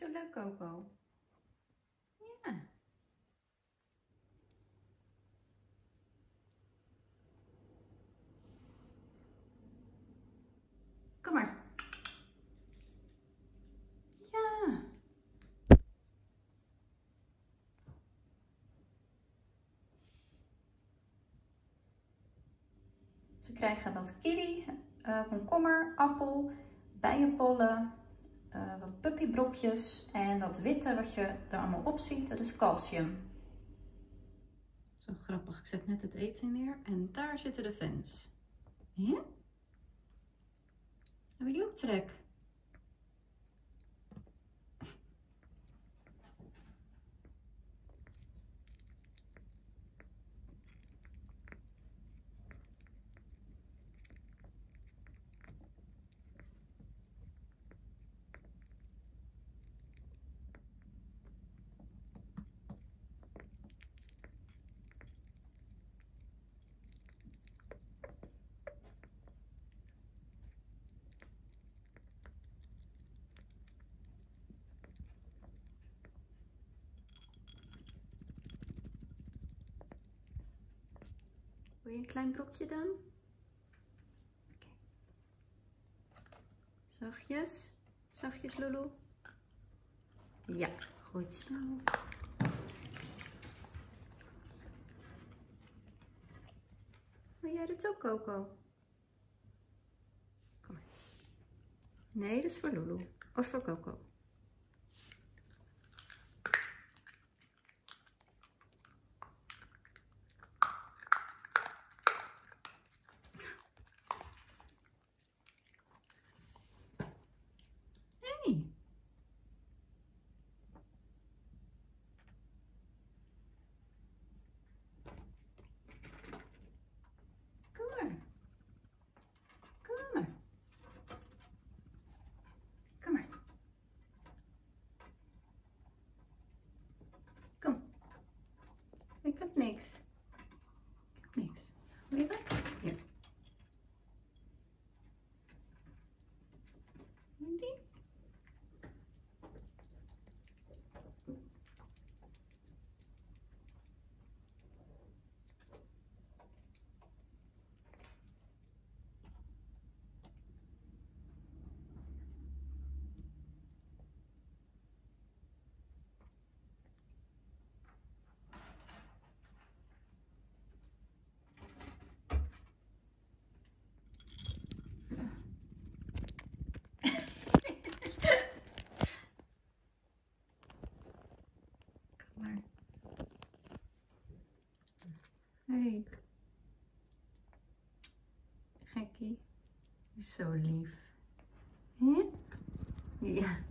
zo leuk, Coco. Ja. Kom maar. Ja. Ze krijgen wat kiwi, komkommer, appel, bijenpollen, wat puppybrokjes en dat witte wat je er allemaal op ziet, dat is calcium. Zo grappig, ik zet net het eten neer en daar zitten de fans. Ja? Hebben jullie ook trek? Wil je een klein brokje dan? Okay. Zachtjes. Zachtjes, Lulu. Ja, goed zo. Wil jij dat ook, Coco? Kom maar. Nee, dat is voor Lulu. Of voor Coco. Ik heb niks. Ik heb niks. Wil je dat? Ja. Wil je die? Hey. Hekki is zo lief. Hè? Ja.